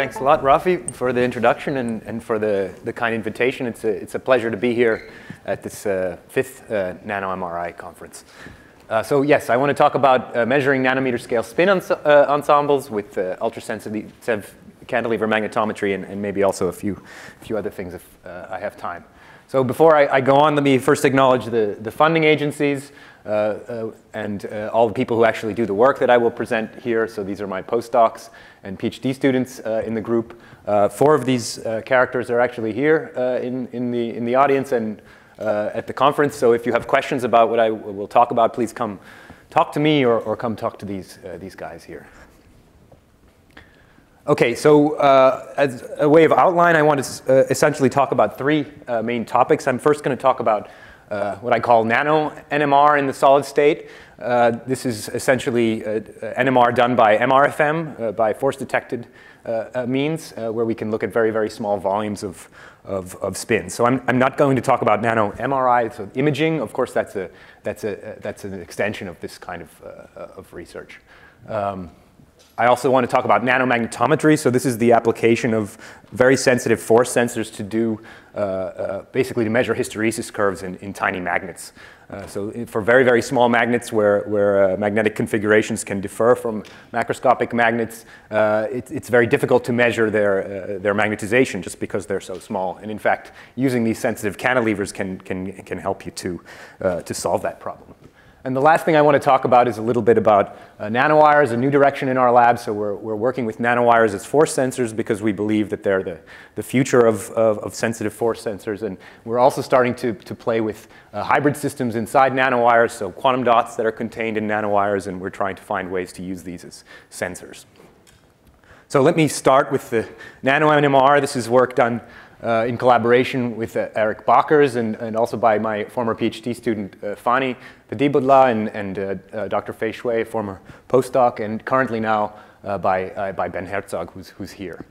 Thanks a lot, Rafi, for the introduction and for the kind invitation. It's a pleasure to be here at this fifth NanoMRI conference. So yes, I want to talk about measuring nanometer scale spin ensembles with ultrasensitive cantilever magnetometry and maybe also a few other things if I have time. So before I go on, let me first acknowledge the funding agencies and all the people who actually do the work that I will present here. So these are my postdocs and PhD students in the group. Four of these characters are actually here in the audience and at the conference. So if you have questions about what I will talk about, please come talk to me or come talk to these guys here. Okay, so as a way of outline, I want to essentially talk about three main topics. I'm first going to talk about what I call nano NMR in the solid state. This is essentially NMR done by MRFM, by force-detected means, where we can look at very, very small volumes of spin. So I'm not going to talk about nano MRI, so imaging. Of course, that's an extension of this kind of research. I also want to talk about nanomagnetometry. So this is the application of very sensitive force sensors to do, basically to measure hysteresis curves in tiny magnets. So for very, very small magnets where magnetic configurations can differ from macroscopic magnets, it's very difficult to measure their magnetization just because they're so small. And in fact, using these sensitive cantilevers can help you to solve that problem. And the last thing I want to talk about is a little bit about nanowires, a new direction in our lab. So we're working with nanowires as force sensors because we believe that they're the future of sensitive force sensors. And we're also starting to play with hybrid systems inside nanowires, so quantum dots that are contained in nanowires, and we're trying to find ways to use these as sensors. So let me start with the nano-NMR. This is work done in collaboration with Eric Bakkers and also by my former PhD student Fani De Budla and Dr. Fei Shui, former postdoc, and currently now by Ben Herzog, who's here.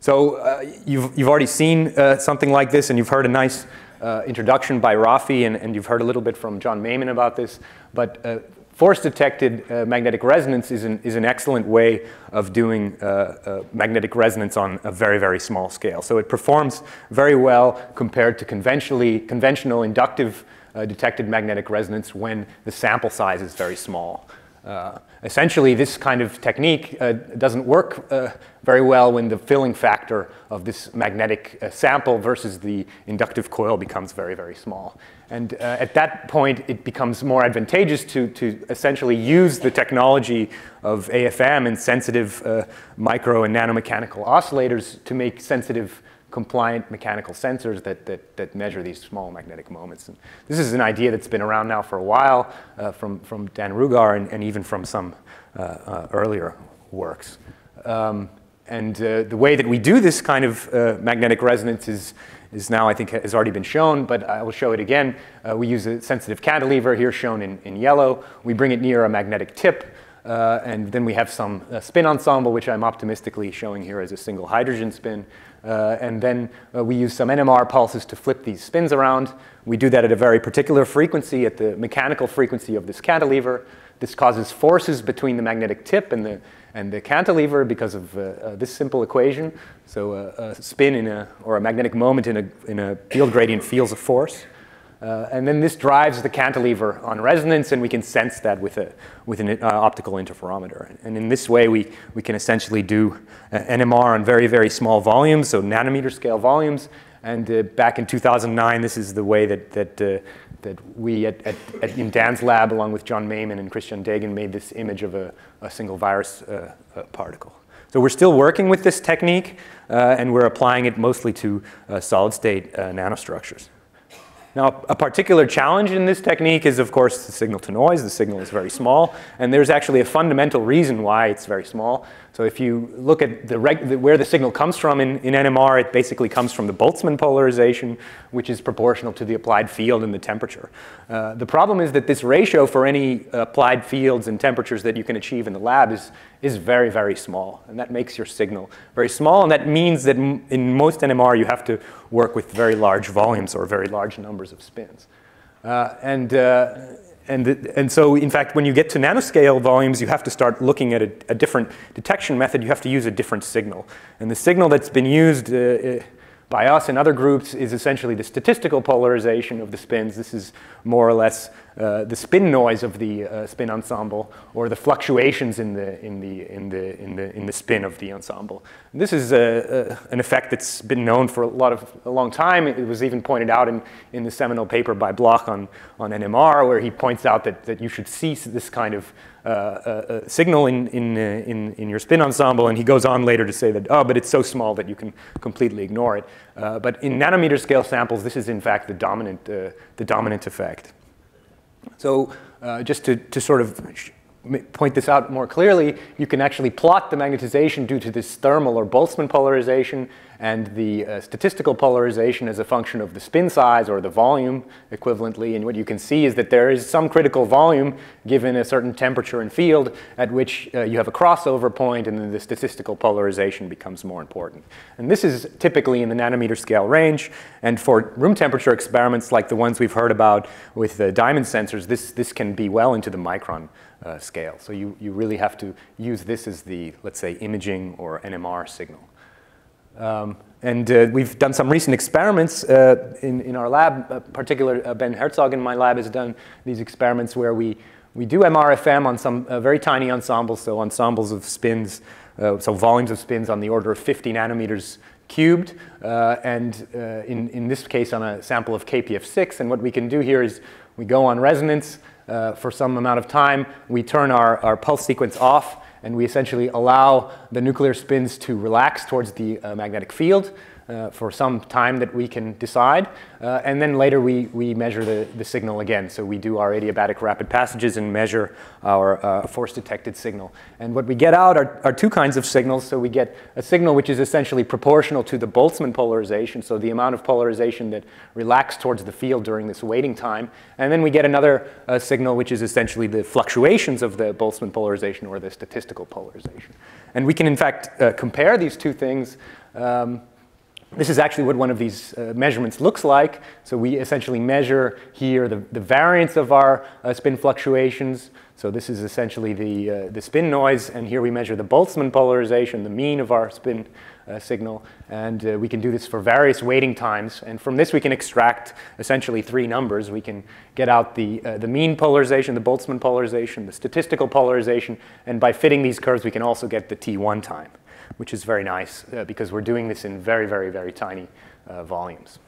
So you've already seen something like this, and you've heard a nice introduction by Rafi, and you've heard a little bit from John Mayman about this, but force-detected magnetic resonance is an excellent way of doing magnetic resonance on a very, very small scale. So it performs very well compared to conventional inductive detected magnetic resonance when the sample size is very small. Essentially, this kind of technique doesn't work very well when the filling factor of this magnetic sample versus the inductive coil becomes very, very small. And at that point, it becomes more advantageous to essentially use the technology of AFM and sensitive micro and nanomechanical oscillators to make sensitive compliant mechanical sensors that measure these small magnetic moments. And this is an idea that's been around now for a while from Dan Rugar and even from some earlier works. And the way that we do this kind of magnetic resonance is now, I think, has already been shown, but I will show it again. We use a sensitive cantilever here shown in yellow. We bring it near a magnetic tip. And then we have some spin ensemble, which I'm optimistically showing here as a single hydrogen spin. And then we use some NMR pulses to flip these spins around. We do that at a very particular frequency, at the mechanical frequency of this cantilever. This causes forces between the magnetic tip and the cantilever because of this simple equation. So a spin or a magnetic moment in a field gradient feels a force. And then this drives the cantilever on resonance, and we can sense that with an optical interferometer. And in this way, we can essentially do NMR on very, very small volumes, so nanometer scale volumes. And back in 2009, this is the way that we in Dan's lab, along with John Mayman and Christian Degen, made this image of a single virus particle. So we're still working with this technique, and we're applying it mostly to solid-state nanostructures. Now, a particular challenge in this technique is, of course, the signal to noise. The signal is very small, and there's actually a fundamental reason why it's very small. So if you look at where the signal comes from in NMR, it basically comes from the Boltzmann polarization, which is proportional to the applied field and the temperature. The problem is that this ratio for any applied fields and temperatures that you can achieve in the lab is very, very small, and that makes your signal very small, and that means that in most NMR, you have to work with very large volumes or very large numbers of spins. And And so, in fact, when you get to nanoscale volumes, you have to start looking at a different detection method. You have to use a different signal. And the signal that's been used by us and other groups is essentially the statistical polarization of the spins. This is more or less the spin noise of the spin ensemble, or the fluctuations in the spin of the ensemble. And this is an effect that's been known for a long time. It was even pointed out in the seminal paper by Bloch on NMR, where he points out that you should see this kind of signal in your spin ensemble, and he goes on later to say that, oh, but it's so small that you can completely ignore it. But in nanometer scale samples, this is in fact the dominant effect. So just to sort of point this out more clearly, you can actually plot the magnetization due to this thermal or Boltzmann polarization and the statistical polarization as a function of the spin size or the volume equivalently. And what you can see is that there is some critical volume given a certain temperature and field at which you have a crossover point, and then the statistical polarization becomes more important. And this is typically in the nanometer scale range. And for room temperature experiments like the ones we've heard about with the diamond sensors, this can be well into the micron scale. So you really have to use this as the, let's say, imaging or NMR signal. We've done some recent experiments in our lab. In particular, Ben Herzog in my lab has done these experiments where we do MRFM on some very tiny ensembles, so ensembles of spins, so volumes of spins on the order of 50 nanometers cubed, and in this case on a sample of KPF6. And what we can do here is we go on resonance for some amount of time, we turn our pulse sequence off, and we essentially allow the nuclear spins to relax towards the magnetic field for some time that we can decide. And then later we measure the signal again. So we do our adiabatic rapid passages and measure our force-detected signal. And what we get out are two kinds of signals. So we get a signal which is essentially proportional to the Boltzmann polarization, so the amount of polarization that relaxed towards the field during this waiting time. And then we get another signal which is essentially the fluctuations of the Boltzmann polarization or the statistical polarization. And we can, in fact, compare these two things. This is actually what one of these measurements looks like. So we essentially measure here the variance of our spin fluctuations. So this is essentially the spin noise, and here we measure the Boltzmann polarization, the mean of our spin signal, and we can do this for various waiting times. And from this we can extract essentially three numbers. We can get out the mean polarization, the Boltzmann polarization, the statistical polarization, and by fitting these curves we can also get the T1 time, which is very nice because we're doing this in very, very, very tiny volumes.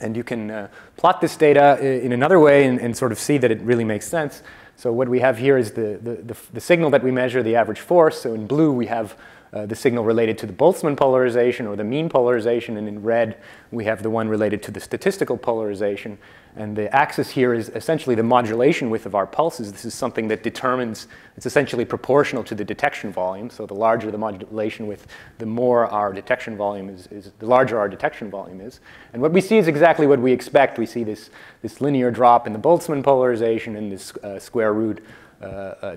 And you can plot this data in another way and sort of see that it really makes sense. So what we have here is the signal that we measure, the average force. So in blue we have the signal related to the Boltzmann polarization or the mean polarization, and in red we have the one related to the statistical polarization. And the axis here is essentially the modulation width of our pulses. This is something that determines, it's essentially proportional to the detection volume. So the larger the modulation width, the more our detection volume is the larger our detection volume is. And what we see is exactly what we expect. We see this linear drop in the Boltzmann polarization and this square root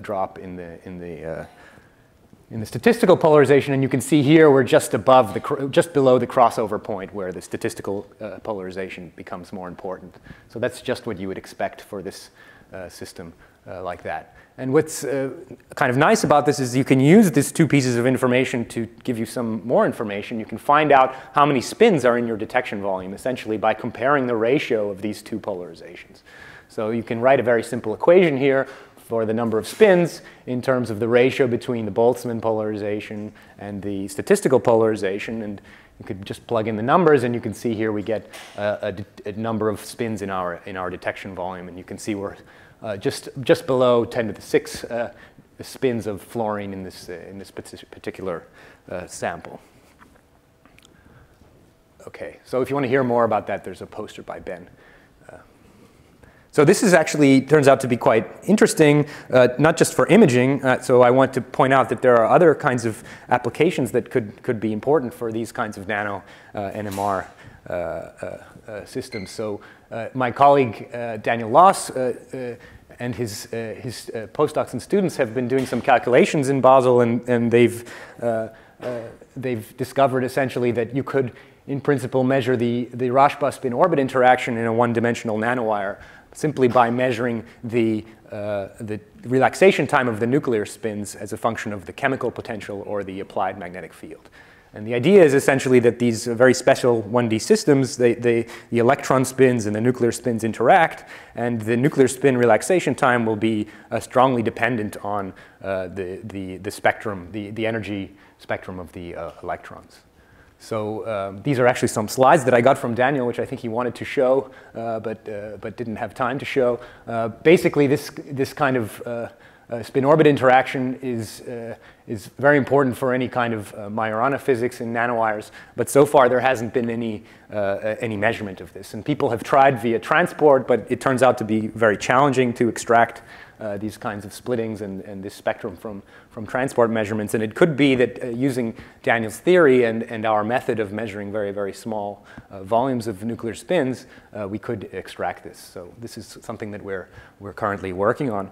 drop in the statistical polarization, and you can see here we're just below the crossover point where the statistical polarization becomes more important. So that's just what you would expect for this system like that. And what's kind of nice about this is you can use these two pieces of information to give you some more information. You can find out how many spins are in your detection volume, essentially by comparing the ratio of these two polarizations. So you can write a very simple equation here for the number of spins in terms of the ratio between the Boltzmann polarization and the statistical polarization. And you could just plug in the numbers, and you can see here we get a number of spins in our detection volume. And you can see we're just below 10 to the 6 spins of fluorine in this particular sample. OK, so if you want to hear more about that, there's a poster by Ben. So this is actually turns out to be quite interesting, not just for imaging. So I want to point out that there are other kinds of applications that could be important for these kinds of nano NMR systems. So my colleague Daniel Loss and his postdocs and students have been doing some calculations in Basel, and they've discovered essentially that you could, in principle, measure the Rashba spin-orbit interaction in a one-dimensional nanowire simply by measuring the relaxation time of the nuclear spins as a function of the chemical potential or the applied magnetic field. And the idea is essentially that these very special 1D systems, the electron spins and the nuclear spins interact, and the nuclear spin relaxation time will be strongly dependent on the spectrum, the energy spectrum of the electrons. So these are actually some slides that I got from Daniel, which I think he wanted to show, but didn't have time to show. Basically, this kind of spin-orbit interaction is very important for any kind of Majorana physics in nanowires, but so far there hasn't been any measurement of this. And people have tried via transport, but it turns out to be very challenging to extract these kinds of splittings and this spectrum from transport measurements. And it could be that using Daniel's theory and our method of measuring very, very small volumes of nuclear spins, we could extract this. So this is something that we're currently working on.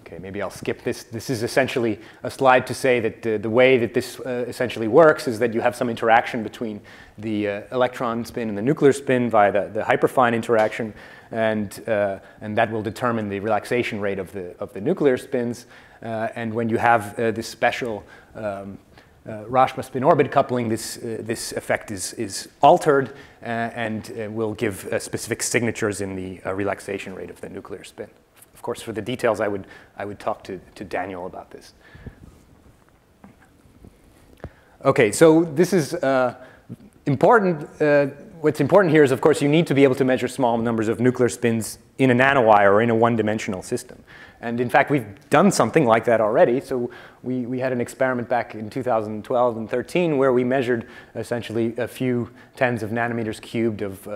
Okay, maybe I'll skip this. This is essentially a slide to say that the way that this essentially works is that you have some interaction between the electron spin and the nuclear spin via the hyperfine interaction, and that will determine the relaxation rate of the nuclear spins. And when you have this special Rashba spin-orbit coupling, this effect is altered and will give specific signatures in the relaxation rate of the nuclear spin. Of course, for the details, I would talk to Daniel about this. Okay, so this is important. What's important here is, of course, you need to be able to measure small numbers of nuclear spins in a nanowire or in a one-dimensional system. And in fact, we've done something like that already. So we had an experiment back in 2012 and 13 where we measured essentially a few tens of nanometers cubed of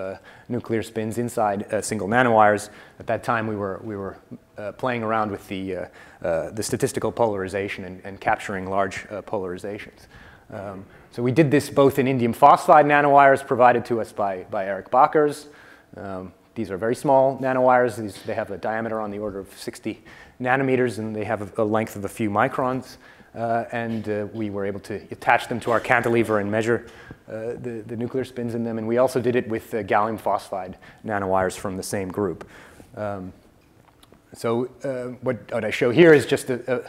nuclear spins inside single nanowires. At that time, we were playing around with the statistical polarization and capturing large polarizations. So we did this both in indium phosphide nanowires provided to us by Eric Bakkers. These are very small nanowires. They have a diameter on the order of 60 nanometers, and they have a length of a few microns. And we were able to attach them to our cantilever and measure the nuclear spins in them. And we also did it with gallium phosphide nanowires from the same group. So what I show here is just a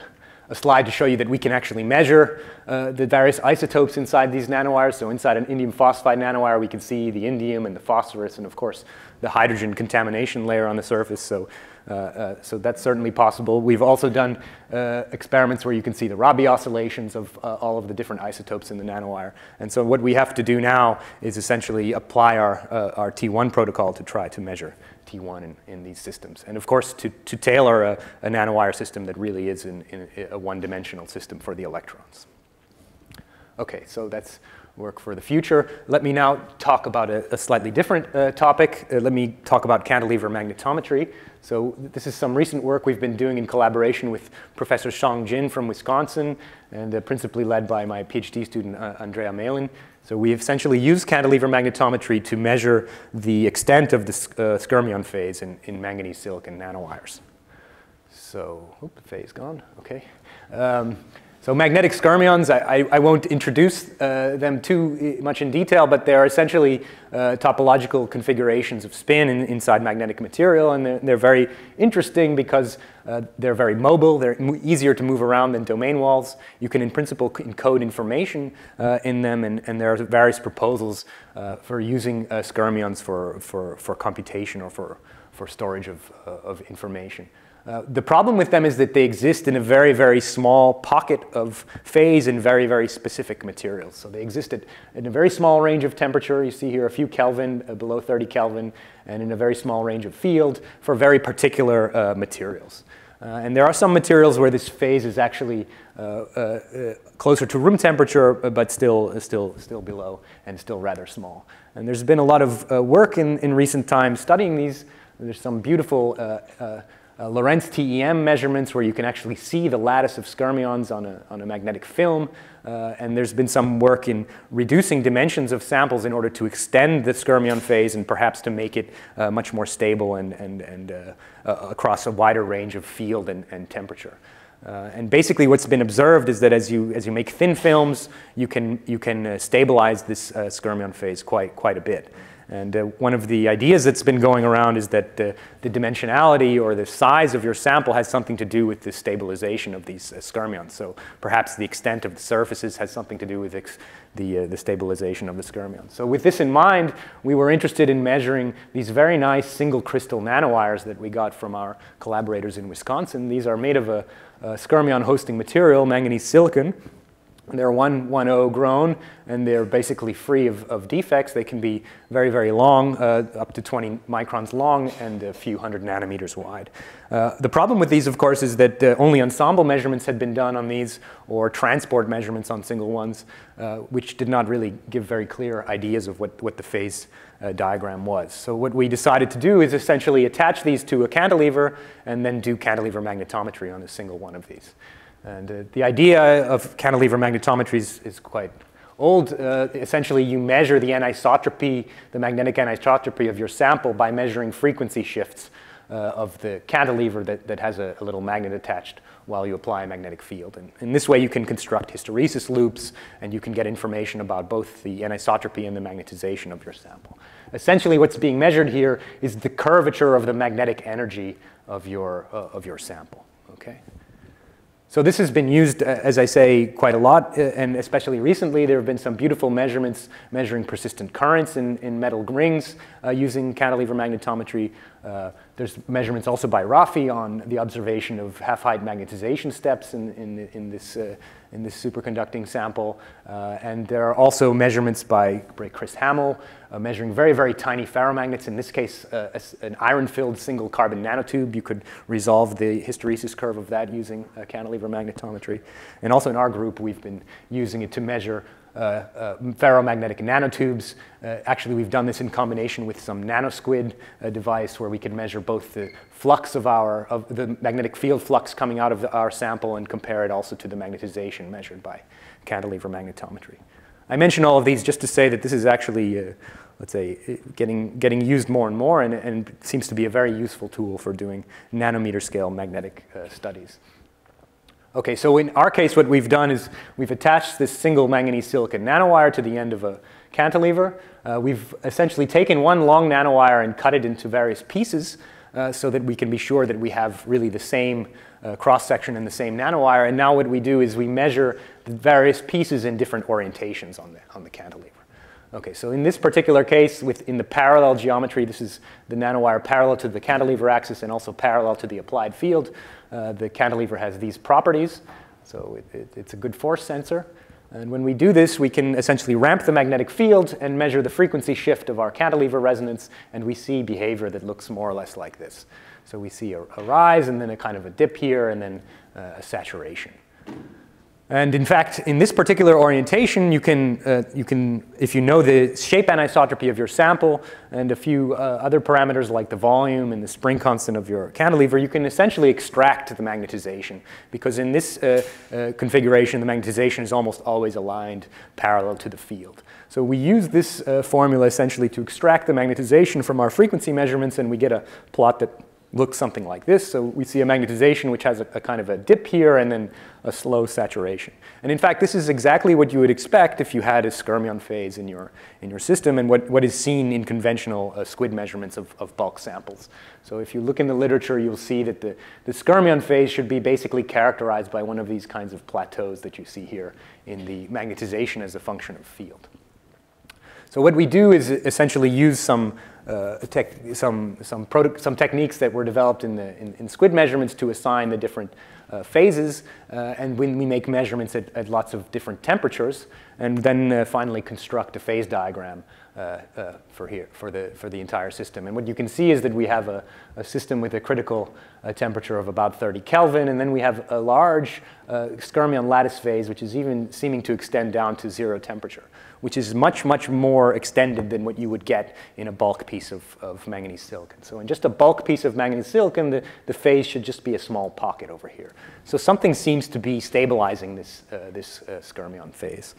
slide to show you that we can actually measure the various isotopes inside these nanowires. So inside an indium phosphide nanowire, we can see the indium and the phosphorus and, of course, the hydrogen contamination layer on the surface. So, so that's certainly possible. We've also done experiments where you can see the Rabi oscillations of all of the different isotopes in the nanowire. And so what we have to do now is essentially apply our T1 protocol to try to measure T1 in these systems. And of course, to tailor a nanowire system that really is in a one-dimensional system for the electrons. Okay, so that's work for the future. Let me now talk about a slightly different topic. Let me talk about cantilever magnetometry. So this is some recent work we've been doing in collaboration with Professor Song Jin from Wisconsin, and principally led by my PhD student, Andrea Malin. So we essentially use cantilever magnetometry to measure the extent of the skirmion phase in manganese silicon nanowires. So, oops, phase gone, okay. So magnetic skirmions, I won't introduce them too much in detail, but they're essentially topological configurations of spin inside magnetic material, and they're very interesting because they're very mobile. They're easier to move around than domain walls. You can, in principle, encode information in them, and there are various proposals for using skirmions for computation or for storage of information. The problem with them is that they exist in a very, very small pocket of phase in very, very specific materials. So they exist in a very small range of temperature. You see here a few Kelvin, below 30 Kelvin, and in a very small range of field for very particular materials. And there are some materials where this phase is actually closer to room temperature, but still below and still rather small. And there's been a lot of work in recent times studying these. There's some beautiful Lorentz-TEM measurements where you can actually see the lattice of skirmions on a magnetic film. And there's been some work in reducing dimensions of samples in order to extend the skirmion phase and perhaps to make it much more stable and across a wider range of field and temperature. And basically what's been observed is that as you make thin films, you can stabilize this skirmion phase quite a bit. And one of the ideas that's been going around is that the dimensionality or the size of your sample has something to do with the stabilization of these skirmions. So perhaps the extent of the surfaces has something to do with the stabilization of the skirmions. So with this in mind, we were interested in measuring these very nice single crystal nanowires that we got from our collaborators in Wisconsin. These are made of a skirmion hosting material, manganese silicon. They're 110 grown, and they're basically free of defects. They can be very, very long, up to 20 microns long and a few hundred nanometers wide. The problem with these, of course, is that only ensemble measurements had been done on these, or transport measurements on single ones, which did not really give very clear ideas of what the phase diagram was. So what we decided to do is essentially attach these to a cantilever and then do cantilever magnetometry on a single one of these. And the idea of cantilever magnetometry is quite old. Essentially, you measure the anisotropy, the magnetic anisotropy of your sample by measuring frequency shifts of the cantilever that has a little magnet attached while you apply a magnetic field. And in this way, you can construct hysteresis loops, and you can get information about both the anisotropy and the magnetization of your sample. Essentially, what's being measured here is the curvature of the magnetic energy of your sample. Okay. So this has been used, as I say, quite a lot, and especially recently there have been some beautiful measurements measuring persistent currents in metal rings using cantilever magnetometry. There's measurements also by Rafi on the observation of half-height magnetization steps in this superconducting sample. And there are also measurements by Chris Hamill measuring very, very tiny ferromagnets. In this case, an iron-filled single carbon nanotube. You could resolve the hysteresis curve of that using cantilever magnetometry. And also in our group, we've been using it to measure ferromagnetic nanotubes. Actually, we've done this in combination with some nanosquid device where we can measure both the flux of the magnetic field flux coming out of our sample and compare it also to the magnetization measured by cantilever magnetometry. I mention all of these just to say that this is actually, let's say, getting used more and more and seems to be a very useful tool for doing nanometer scale magnetic studies. Okay, so in our case, what we've done is we've attached this single manganese silicon nanowire to the end of a cantilever. We've essentially taken one long nanowire and cut it into various pieces so that we can be sure that we have really the same cross-section and the same nanowire. And now what we do is we measure the various pieces in different orientations on the cantilever. Okay, so in this particular case, in the parallel geometry, this is the nanowire parallel to the cantilever axis and also parallel to the applied field. The cantilever has these properties, so it's a good force sensor. And when we do this, we can essentially ramp the magnetic field and measure the frequency shift of our cantilever resonance, and we see behavior that looks more or less like this. So we see a rise, and then a kind of a dip here, and then a saturation. And in fact, in this particular orientation, you can, if you know the shape anisotropy of your sample and a few other parameters like the volume and the spring constant of your cantilever, you can essentially extract the magnetization. Because in this configuration, the magnetization is almost always aligned parallel to the field. So we use this formula essentially to extract the magnetization from our frequency measurements, and we get a plot that looks something like this. So we see a magnetization which has a kind of a dip here and then a slow saturation. And in fact, this is exactly what you would expect if you had a skirmion phase in your system and what is seen in conventional squid measurements of bulk samples. So if you look in the literature, you'll see that the skirmion phase should be basically characterized by one of these kinds of plateaus that you see here in the magnetization as a function of field. So what we do is essentially use some techniques that were developed in squid measurements to assign the different phases, and when we make measurements at lots of different temperatures, and then finally construct a phase diagram for the entire system. And what you can see is that we have a system with a critical temperature of about 30 Kelvin, and then we have a large skirmion lattice phase, which is even seeming to extend down to zero temperature, which is much, much more extended than what you would get in a bulk piece of manganese silicon. So in just a bulk piece of manganese silicon, the phase should just be a small pocket over here. So something seems to be stabilizing this skirmion phase.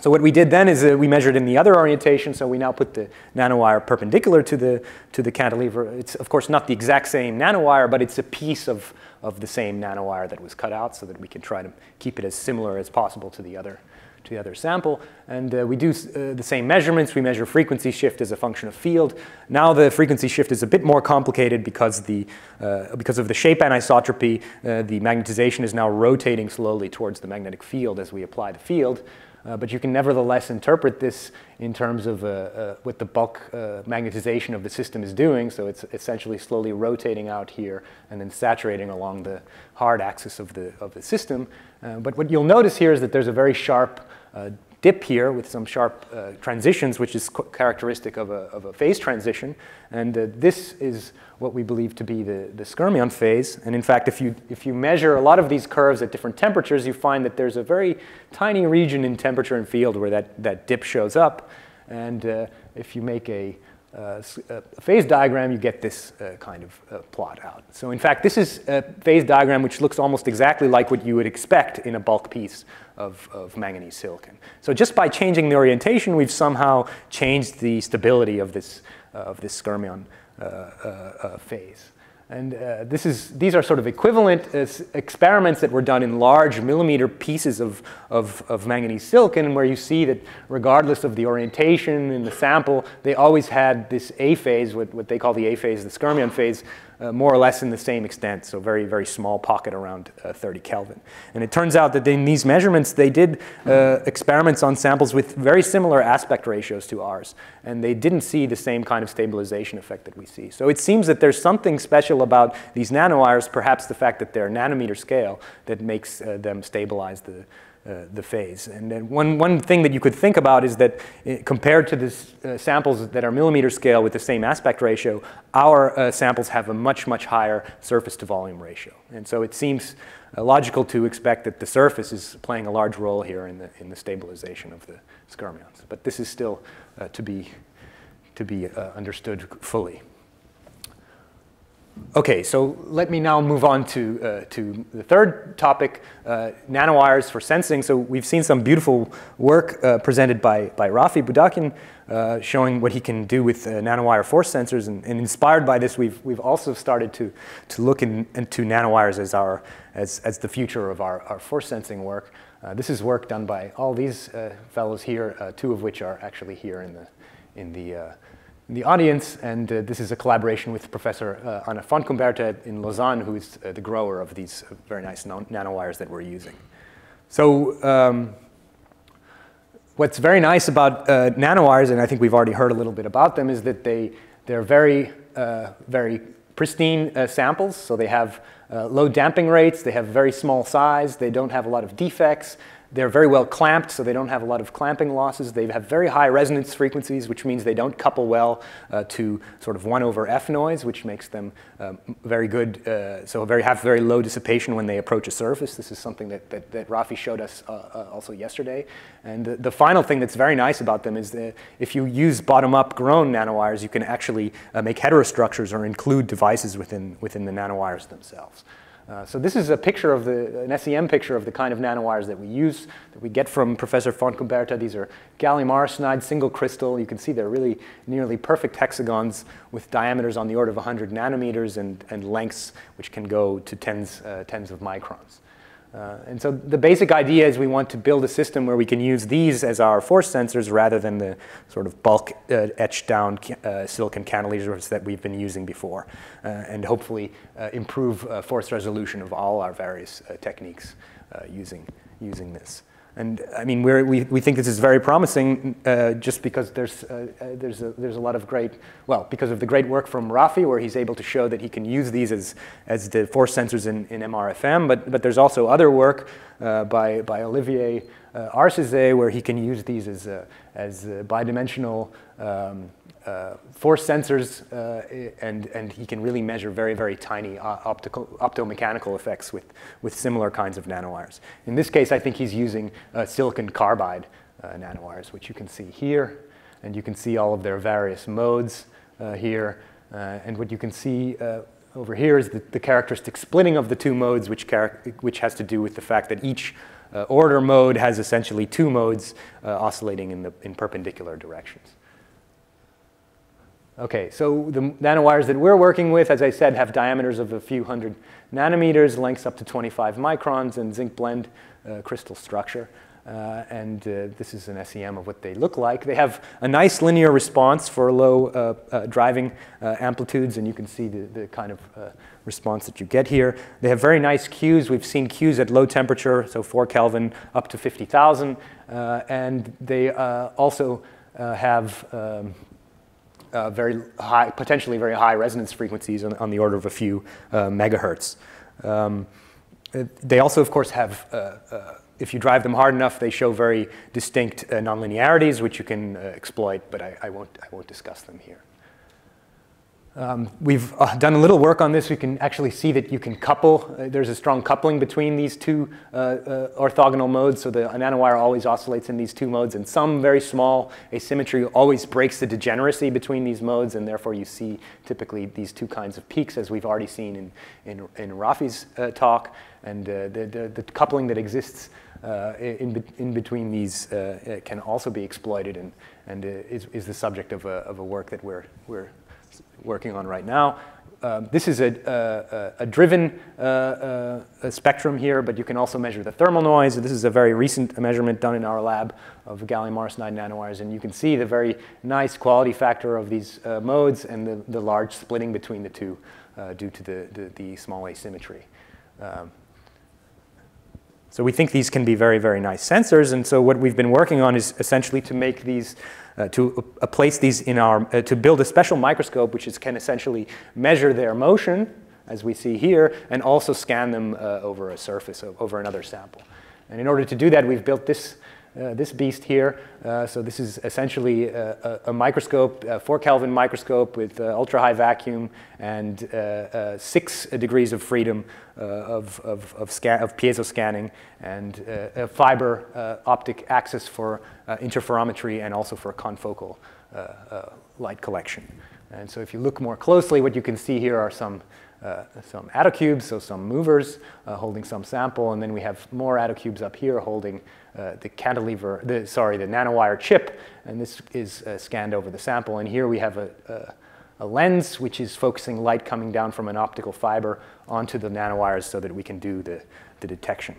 So what we did then is we measured in the other orientation, so we now put the nanowire perpendicular to the cantilever. It's, of course, not the exact same nanowire, but it's a piece of the same nanowire that was cut out so that we can try to keep it as similar as possible to the other to the other sample. And we do the same measurements. We measure frequency shift as a function of field. Now the frequency shift is a bit more complicated because of the shape anisotropy. The magnetization is now rotating slowly towards the magnetic field as we apply the field. But you can nevertheless interpret this in terms of what the bulk magnetization of the system is doing. So it's essentially slowly rotating out here and then saturating along the hard axis of the system. But what you'll notice here is that there's a very sharp dip here with some sharp transitions, which is characteristic of a phase transition. And this is what we believe to be the Skirmion phase. And in fact, if you measure a lot of these curves at different temperatures, you find that there's a very tiny region in temperature and field where that dip shows up. And if you make a phase diagram, you get this kind of plot out. So in fact, this is a phase diagram which looks almost exactly like what you would expect in a bulk piece of manganese silicon. So just by changing the orientation, we've somehow changed the stability of this Skirmion phase. And these are sort of equivalent as experiments that were done in large millimeter pieces of manganese silicon, where you see that regardless of the orientation in the sample, they always had this A phase, what they call the A phase, the Skirmion phase, more or less in the same extent, so very, very small pocket around 30 Kelvin. And it turns out that in these measurements, they did experiments on samples with very similar aspect ratios to ours, and they didn't see the same kind of stabilization effect that we see. So it seems that there's something special about these nanowires, perhaps the fact that they're nanometer scale, that makes them stabilize the phase. And then one thing that you could think about is that compared to the samples that are millimeter scale with the same aspect ratio, our samples have a much, much higher surface to volume ratio. And so it seems logical to expect that the surface is playing a large role here in the stabilization of the Skirmions. But this is still to be understood fully. Okay, so let me now move on to the third topic, nanowires for sensing. So we've seen some beautiful work presented by Rafi Budakin showing what he can do with nanowire force sensors. And inspired by this, we've also started to look into nanowires as the future of our force sensing work. This is work done by all these fellows here, two of which are actually here in the audience, and this is a collaboration with Professor Anna Fontcuberta in Lausanne, who is the grower of these very nice nanowires that we're using. So what's very nice about nanowires, and I think we've already heard a little bit about them, is that they're very, very pristine samples. So they have low damping rates, they have very small size, they don't have a lot of defects. They're very well clamped, so they don't have a lot of clamping losses. They have very high resonance frequencies, which means they don't couple well to sort of 1/f noise, which makes them very good, so have very low dissipation when they approach a surface. This is something that Rafi showed us also yesterday. And the final thing that's very nice about them is that if you use bottom-up grown nanowires, you can actually make heterostructures or include devices within the nanowires themselves. So this is a picture of an SEM picture of the kind of nanowires that we use, that we get from Professor Fontcuberta. These are gallium arsenide, single crystal. You can see they're really nearly perfect hexagons with diameters on the order of 100 nanometers and lengths which can go to tens of microns. And so the basic idea is we want to build a system where we can use these as our force sensors rather than the sort of bulk etched down silicon cantilevers that we've been using before, and hopefully improve force resolution of all our various techniques using this. And I mean, we think this is very promising just because there's a lot of great, well, because of the great work from Rafi, where he's able to show that he can use these as the force sensors in MRFM, but there's also other work by Olivier Arcèze, where he can use these as bidimensional force sensors, and he can really measure very, very tiny optomechanical effects with similar kinds of nanowires. In this case, I think he's using silicon carbide nanowires, which you can see here, and you can see all of their various modes here, and what you can see over here is the characteristic splitting of the two modes, which has to do with the fact that each order mode has essentially two modes oscillating in perpendicular directions. Okay, so the nanowires that we're working with, as I said, have diameters of a few hundred nanometers, lengths up to 25 microns, and zinc blende crystal structure. This is an SEM of what they look like. They have a nice linear response for low driving amplitudes, and you can see the kind of response that you get here. They have very nice Qs. We've seen Qs at low temperature, so 4 Kelvin up to 50,000. And they also have very high, potentially very high resonance frequencies on the order of a few megahertz. They also, of course, have if you drive them hard enough, they show very distinct nonlinearities, which you can exploit, but I won't discuss them here. We've done a little work on this. We can actually see that you can couple. There's a strong coupling between these two orthogonal modes, so the nanowire always oscillates in these two modes, and some very small asymmetry always breaks the degeneracy between these modes, and therefore you see typically these two kinds of peaks, as we've already seen in Rafi's talk, and the coupling that exists in between these can also be exploited and is the subject of a work that we're working on right now. This is a driven a spectrum here, but you can also measure the thermal noise. This is a very recent measurement done in our lab of gallium arsenide nanowires, and you can see the very nice quality factor of these modes and the large splitting between the two due to the small asymmetry. So we think these can be very, very nice sensors, and so what we've been working on is essentially to make these, place these in our, to build a special microscope which can essentially measure their motion, as we see here, and also scan them over a surface, over another sample. And in order to do that, we've built this beast here. So this is essentially a microscope, a 4 Kelvin microscope with ultra-high vacuum and 6 degrees of freedom of piezo scanning, and a fiber optic axis for interferometry and also for confocal light collection. And so if you look more closely, what you can see here are some attocubes, so some movers holding some sample, and then we have more attocubes up here holding the cantilever, the nanowire chip, and this is scanned over the sample. And here we have a lens which is focusing light coming down from an optical fiber onto the nanowires so that we can do the detection.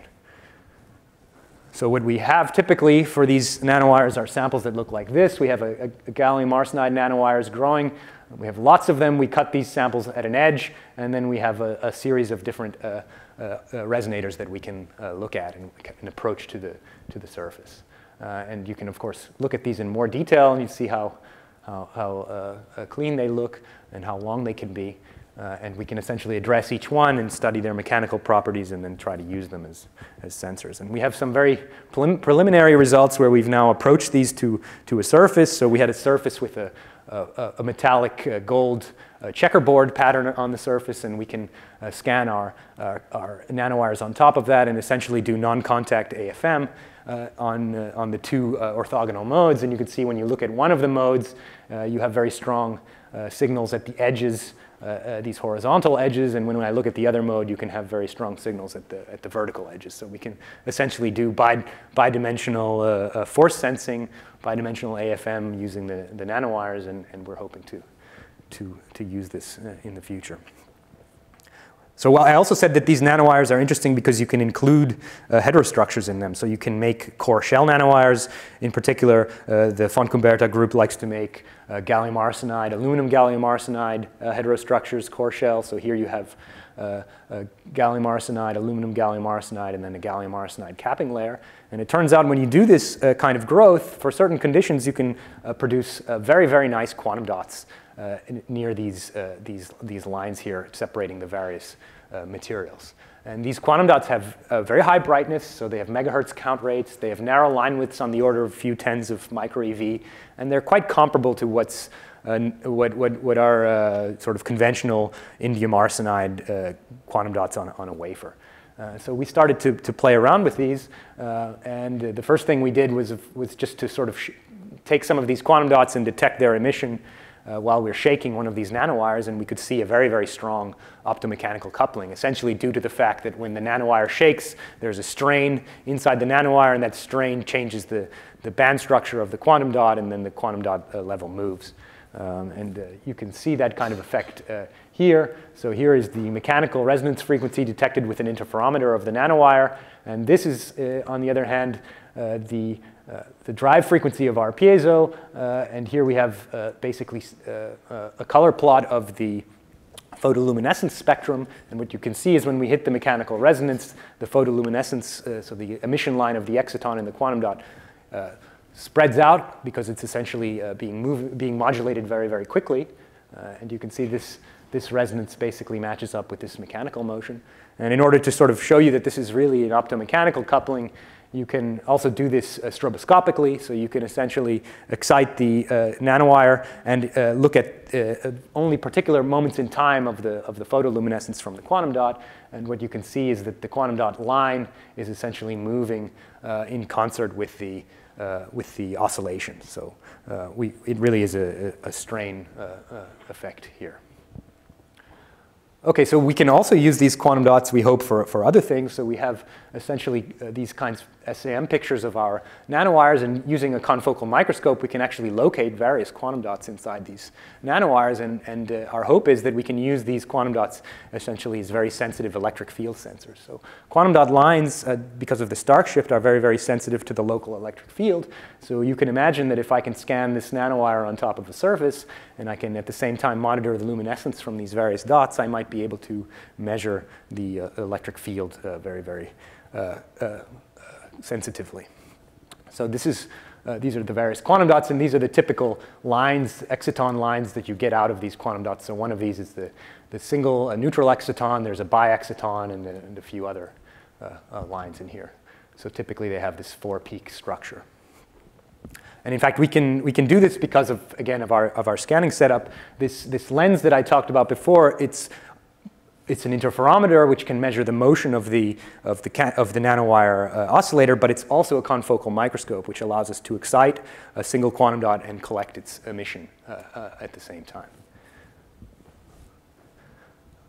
So what we have typically for these nanowires are samples that look like this. We have a gallium arsenide nanowires growing. We have lots of them. We cut these samples at an edge, and then we have a series of different resonators that we can look at and approach to the surface. And you can, of course, look at these in more detail, and you see how clean they look and how long they can be. And we can essentially address each one and study their mechanical properties and then try to use them as sensors. And we have some very preliminary results where we've now approached these to a surface. So we had a surface with a metallic gold checkerboard pattern on the surface, and we can scan our nanowires on top of that and essentially do non-contact AFM on the two orthogonal modes. And you can see when you look at one of the modes, you have very strong signals at the edges, these horizontal edges, and when I look at the other mode, you can have very strong signals at the vertical edges. So we can essentially do bidimensional force sensing, bidimensional AFM using the nanowires, and we're hoping to use this in the future. So while I also said that these nanowires are interesting because you can include heterostructures in them. So you can make core shell nanowires. In particular, the Fontcuberta group likes to make gallium arsenide, aluminum gallium arsenide heterostructures, core shell. So here you have gallium arsenide, aluminum gallium arsenide, and then a gallium arsenide capping layer. And it turns out when you do this kind of growth, for certain conditions, you can produce very, very nice quantum dots near these lines here separating the various materials. And these quantum dots have very high brightness, so they have megahertz count rates, they have narrow line widths on the order of a few tens of microeV, and they're quite comparable to what are sort of conventional indium arsenide quantum dots on a wafer. So we started to play around with these, and the first thing we did was just to sort of take some of these quantum dots and detect their emission while we're shaking one of these nanowires, and we could see a very, very strong optomechanical coupling, essentially due to the fact that when the nanowire shakes, there's a strain inside the nanowire, and that strain changes the band structure of the quantum dot, and then the quantum dot level moves. And you can see that kind of effect here. So here is the mechanical resonance frequency detected with an interferometer of the nanowire, and this is, on the other hand, the drive frequency of our piezo, and here we have basically a color plot of the photoluminescence spectrum, and what you can see is when we hit the mechanical resonance, the photoluminescence, so the emission line of the exciton and the quantum dot spreads out because it's essentially being modulated very, very quickly. And you can see this resonance basically matches up with this mechanical motion. And in order to sort of show you that this is really an optomechanical coupling, you can also do this stroboscopically, so you can essentially excite the nanowire and look at only particular moments in time of the photoluminescence from the quantum dot. And what you can see is that the quantum dot line is essentially moving in concert with the oscillation. So it really is a strain effect here. Okay, so we can also use these quantum dots, we hope, for other things. So we have essentially these kinds of SAM pictures of our nanowires, and using a confocal microscope, we can actually locate various quantum dots inside these nanowires, and our hope is that we can use these quantum dots essentially as very sensitive electric field sensors. So quantum dot lines, because of the Stark shift, are very, very sensitive to the local electric field. So you can imagine that if I can scan this nanowire on top of a surface, and I can at the same time monitor the luminescence from these various dots, I might be able to measure the electric field very, very sensitively. So this is, these are the various quantum dots, and these are the typical lines, exciton lines that you get out of these quantum dots. So one of these is the single neutral exciton, there's a bi-exciton, and a few other lines in here. So typically they have this four-peak structure. And in fact, we can do this because of, again, of our scanning setup. This lens that I talked about before, it's an interferometer which can measure the motion of the nanowire oscillator, but it's also a confocal microscope which allows us to excite a single quantum dot and collect its emission at the same time.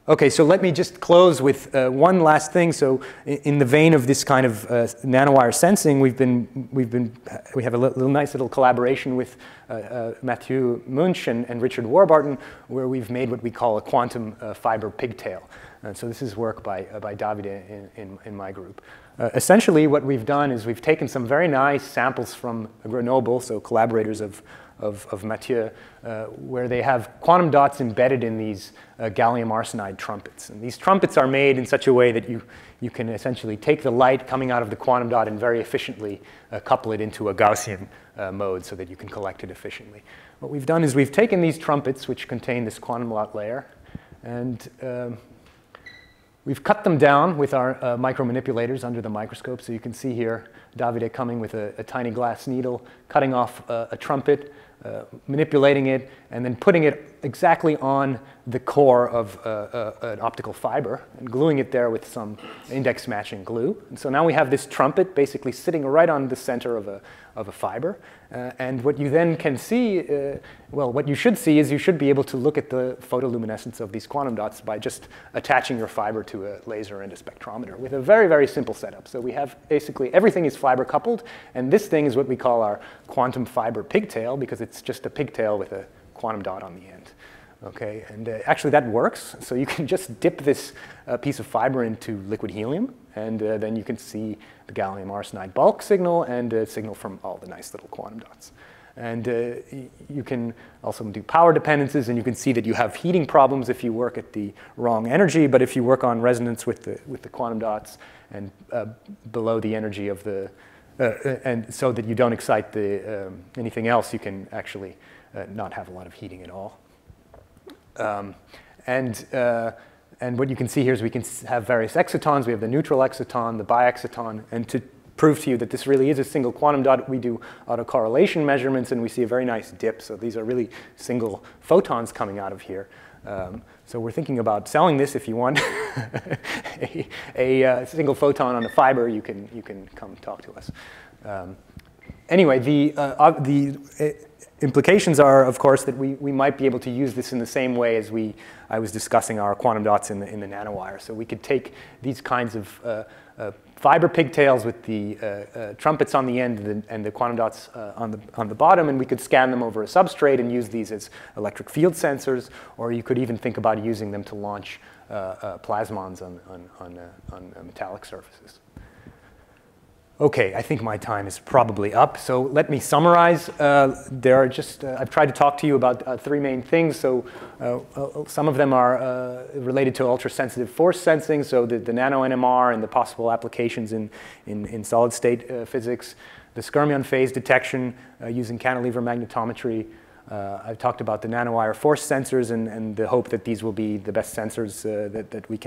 Okay, so let me just close with one last thing. So, in the vein of this kind of nanowire sensing, we have a little nice little collaboration with Mathieu Munch and Richard Warbarton, where we've made what we call a quantum fiber pigtail. And so this is work by Davide in my group. Essentially, what we've done is we've taken some very nice samples from Grenoble, so collaborators of Mathieu, where they have quantum dots embedded in these gallium arsenide trumpets. And these trumpets are made in such a way that you can essentially take the light coming out of the quantum dot and very efficiently couple it into a Gaussian mode so that you can collect it efficiently. What we've done is we've taken these trumpets, which contain this quantum dot layer, and we've cut them down with our micromanipulators under the microscope. So you can see here Davide coming with a tiny glass needle, cutting off a trumpet, manipulating it, and then putting it exactly on the core of an optical fiber and gluing it there with some index matching glue. And so now we have this trumpet basically sitting right on the center of a fiber. And what you then can see, well, what you should see is you should be able to look at the photoluminescence of these quantum dots by just attaching your fiber to a laser and a spectrometer with a very, very simple setup. So we have basically everything is fiber coupled, and this thing is what we call our quantum fiber pigtail because it's just a pigtail with a quantum dot on the end. Okay, and actually that works. So you can just dip this piece of fiber into liquid helium, and then you can see the gallium arsenide bulk signal and a signal from all the nice little quantum dots. And you can also do power dependencies, and you can see that you have heating problems if you work at the wrong energy, but if you work on resonance with the quantum dots and below the energy of the, and so that you don't excite the anything else, you can actually not have a lot of heating at all. And what you can see here is we can have various excitons. We have the neutral exciton, the bi-exciton, and to prove to you that this really is a single quantum dot, we do autocorrelation measurements, and we see a very nice dip. So these are really single photons coming out of here. So we're thinking about selling this if you want a single photon on the fiber. You can come talk to us. Anyway, the implications are, of course, that we might be able to use this in the same way as I was discussing our quantum dots in the nanowire. So we could take these kinds of fiber pigtails with the trumpets on the end and the quantum dots on the bottom, and we could scan them over a substrate and use these as electric field sensors, or you could even think about using them to launch plasmons on metallic surfaces. Okay, I think my time is probably up, so let me summarize. I've tried to talk to you about three main things, so some of them are related to ultrasensitive force sensing, so the nano-NMR and the possible applications in solid-state physics, the skirmion phase detection using cantilever magnetometry. I've talked about the nanowire force sensors and the hope that these will be the best sensors that we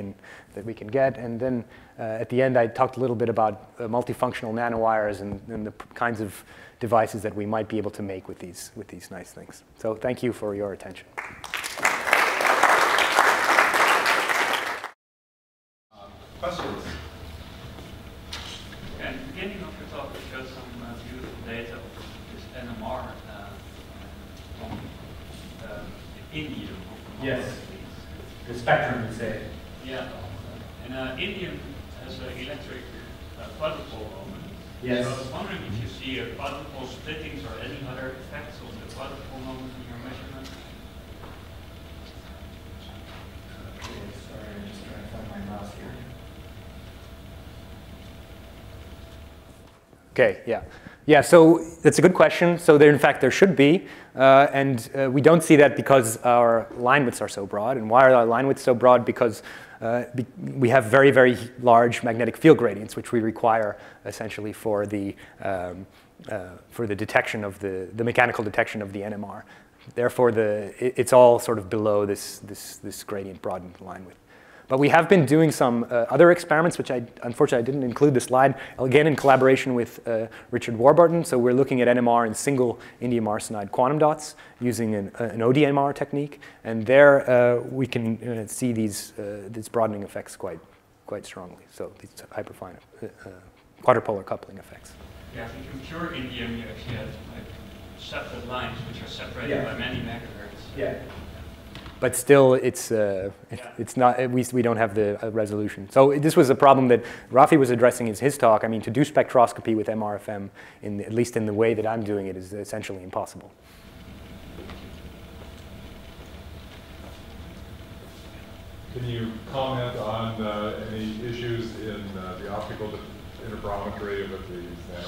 can get. And then at the end, I talked a little bit about multifunctional nanowires and the kinds of devices that we might be able to make with these nice things. So thank you for your attention. Questions? At the beginning of your talk, you showed some beautiful data of this NMR. Indium. Yes. The spectrum, you say. Yeah. And indium has an electric quadrupole moment. Yes. So I was wondering if you see a quadrupole splittings or any other effects on the quadrupole moment in your measurement. Sorry, I'm just trying to find my mouse here. Okay, yeah. Yeah, so that's a good question. So there, in fact, there should be. We don't see that because our line widths are so broad. And why are our line widths so broad? Because we have very, very large magnetic field gradients, which we require essentially for the detection of the mechanical detection of the NMR. Therefore, it's all sort of below this gradient broadened line width. But we have been doing some other experiments, which unfortunately I didn't include the slide, again in collaboration with Richard Warbarton. So we're looking at NMR in single indium arsenide quantum dots using an ODMR technique. And there we can see these broadening effects quite strongly. So these hyperfine quadrupolar coupling effects. Yeah, I think in pure indium you actually have like separate lines which are separated by many megahertz. Yeah. But still, it's not. At least we don't have the resolution. So this was a problem that Rafi was addressing in his talk. I mean, to do spectroscopy with MRFM, at least in the way that I'm doing it, is essentially impossible. Can you comment on any issues in the optical interferometry with these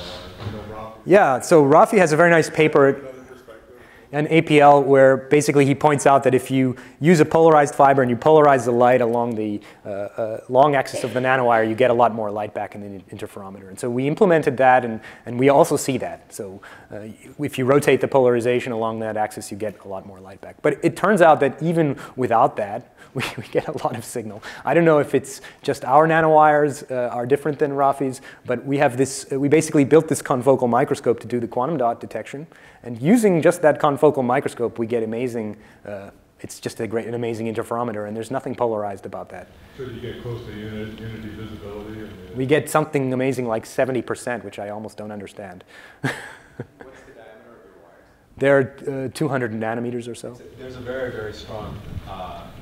nanowires? Yeah. So Rafi has a very nice paper. An APL where basically he points out that if you use a polarized fiber and you polarize the light along the long axis of the nanowire, you get a lot more light back in the interferometer. And so we implemented that, and we also see that. So if you rotate the polarization along that axis, you get a lot more light back. But it turns out that even without that, we get a lot of signal. I don't know if it's just our nanowires are different than Rafi's, but we have this. We basically built this confocal microscope to do the quantum dot detection, and using just that confocal microscope, we get amazing, it's just an amazing interferometer, and there's nothing polarized about that. So you get close to unity visibility? And we get something amazing like 70%, which I almost don't understand. What's the diameter of your wires? They're 200 nanometers or so. There's a very, very strong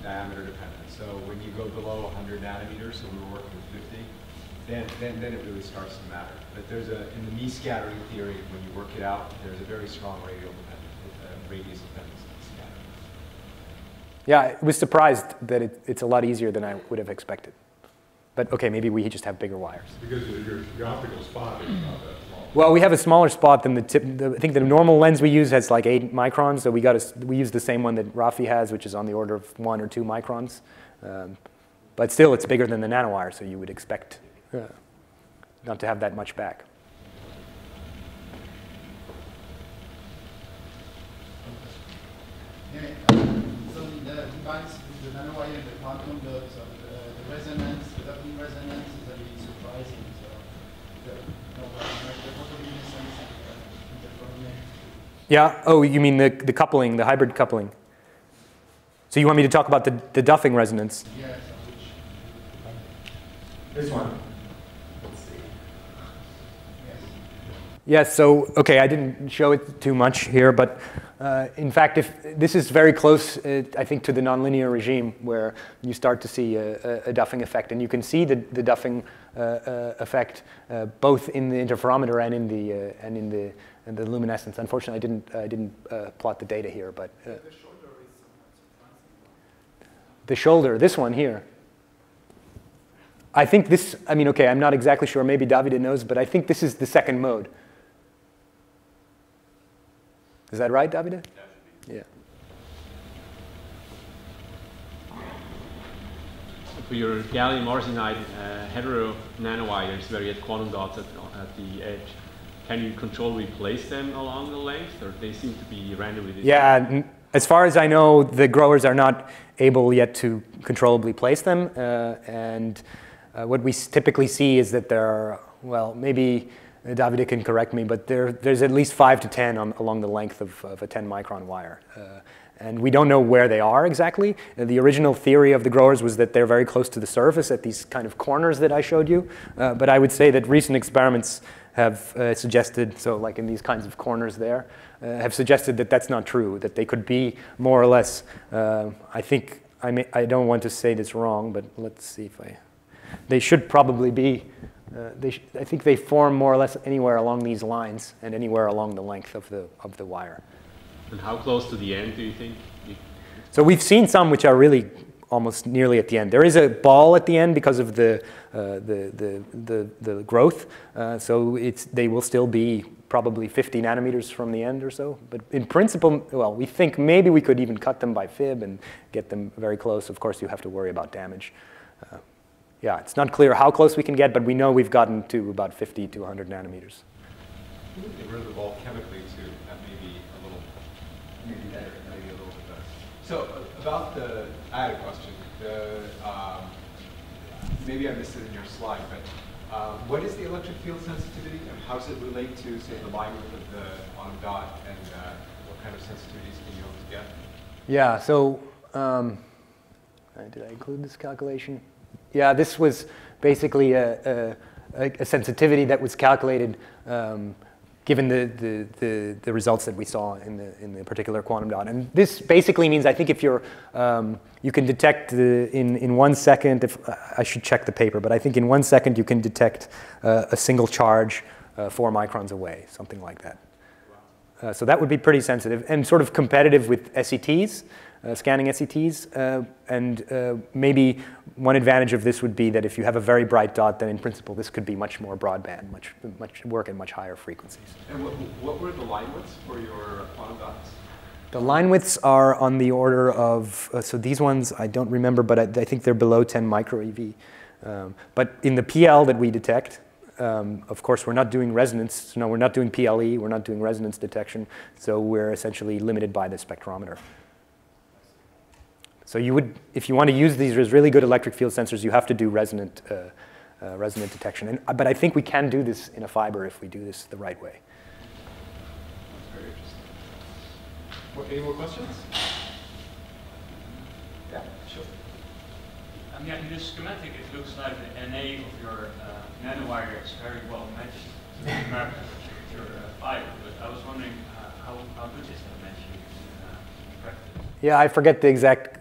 diameter dependence. So when you go below 100 nanometers, so we were working with 50, then it really starts to matter. But there's in the Mie scattering theory, when you work it out, there's a very strong radial dependence. Radius dependence on scattering. Yeah, I was surprised that it's a lot easier than I would have expected. But okay, maybe we just have bigger wires. Because your optical spot is not that small. Well, we have a smaller spot than the tip. I think the normal lens we use has like 8 microns, so we use the same one that Rafi has, which is on the order of 1 or 2 microns. But still, it's bigger than the nanowire, so you would expect not to have that much back. Yeah, so the device with the nanowire and the quantum dots, the resonance, the duffing resonance is a bit surprising. So the photoluminescence and the interferometry. Yeah, oh, you mean the coupling, the hybrid coupling. So you want me to talk about the duffing resonance? Yeah, so this one. Yes, yeah, so, okay, I didn't show it too much here, but in fact, if this is very close, I think, to the nonlinear regime where you start to see a duffing effect. And you can see the duffing effect both in the interferometer and in the luminescence. Unfortunately, I didn't plot the data here, but... the shoulder is somewhat surprising. The shoulder, this one here. I think this, I mean, okay, I'm not exactly sure. Maybe Davide knows, but I think this is the second mode. Is that right, Davide? Yeah. For your gallium arsenide hetero nanowires where you had quantum dots at the edge, can you control replace them along the length, or they seem to be randomly distributed? Yeah, as far as I know, the growers are not able yet to controllably place them. What we typically see is that there are, well, maybe Davide can correct me, but there's at least 5 to 10 along the length of a 10-micron wire. And we don't know where they are exactly. The original theory of the growers was that they're very close to the surface at these kind of corners that I showed you. But I would say that recent experiments have suggested, so like in these kinds of corners there, have suggested that that's not true, that they could be more or less, I think, I don't want to say this wrong, but let's see if I, they should probably be, I think they form more or less anywhere along these lines and anywhere along the length of the wire. And how close to the end do you think? So we've seen some which are really almost nearly at the end. There is a ball at the end because of the growth. So they will still be probably 50 nanometers from the end or so. But in principle, well, we think maybe we could even cut them by fib and get them very close. Of course, you have to worry about damage. Yeah, it's not clear how close we can get, but we know we've gotten to about 50 to 100 nanometers. Get rid of the ball chemically too. That may be a little better, maybe a little bit better. So about the, I had a question. Maybe I missed it in your slide, but what is the electric field sensitivity, and how does it relate to, say, the line width of the on dot, and what kind of sensitivities can you always get? Yeah. So did I include this calculation? Yeah, this was basically a sensitivity that was calculated given the results that we saw in the particular quantum dot. And this basically means, I think if you're, you can detect in 1 second, if I should check the paper, but I think in 1 second you can detect a single charge 4 microns away, something like that. Wow. So that would be pretty sensitive and sort of competitive with SETs. Scanning SETs, maybe one advantage of this would be that if you have a very bright dot, then in principle this could be much more broadband, much work at much higher frequencies. And what were the line widths for your quantum dots? The line widths are on the order of, so these ones I don't remember, but I think they're below 10 micro EV. But in the PL that we detect, of course, we're not doing resonance. No, we're not doing PLE. We're not doing resonance detection. So we're essentially limited by the spectrometer. So you would, if you want to use these as really good electric field sensors, you have to do resonant detection. But I think we can do this in a fiber if we do this the right way. That's very interesting. Any more questions? Yeah, sure. Yeah, in this schematic, it looks like the NA of your nanowire is very well matched to the MRFM of your fiber. But I was wondering how good is that matching in practice? Yeah, I forget the exact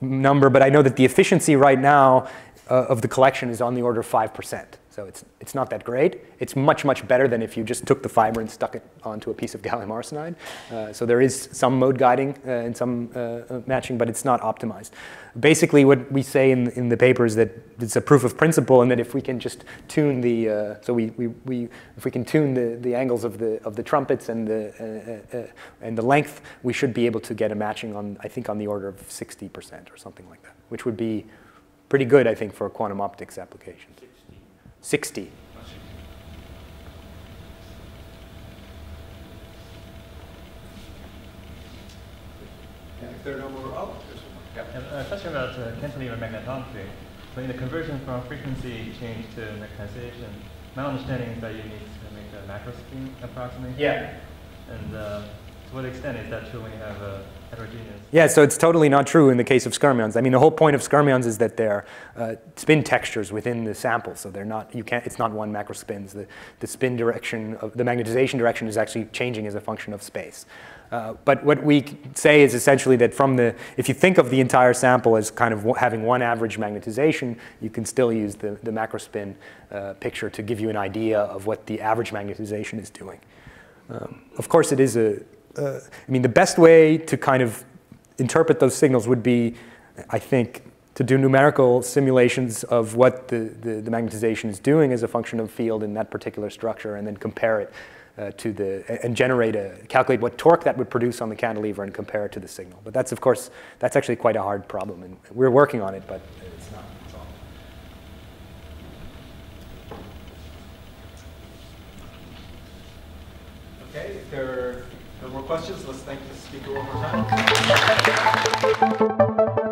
number, but I know that the efficiency right now of the collection is on the order of 5%. So it's not that great. It's much, much better than if you just took the fiber and stuck it onto a piece of gallium arsenide. So there is some mode guiding and some matching, but it's not optimized. Basically, what we say in the paper is that it's a proof of principle, and that if we can just tune the if we can tune the angles of the trumpets and the length, we should be able to get a matching on, I think, on the order of 60% or something like that, which would be pretty good, I think, for quantum optics applications. 60. If there are no more, oh, there's one. Yeah. A question about cantilever magnetometry. So in the conversion from frequency change to magnetization, my understanding is that you need to make a macro spin approximation. Yeah. And to what extent is that true when you have a heterogeneous? Yeah, so it's totally not true in the case of skirmions. I mean, the whole point of skirmions is that they're spin textures within the sample, so they're not. You can't. It's not one macro spins. The spin direction of the magnetization direction is actually changing as a function of space. But what we say is essentially that from the, if you think of the entire sample as kind of having one average magnetization, you can still use the macro spin picture to give you an idea of what the average magnetization is doing. Of course, it is a I mean, the best way to kind of interpret those signals would be, I think, to do numerical simulations of what the magnetization is doing as a function of field in that particular structure, and then compare it to the, and calculate what torque that would produce on the cantilever and compare it to the signal. But that's, of course, that's actually quite a hard problem, and we're working on it, but it's not solved. Okay, if there are no more questions, let's thank the speaker one more time.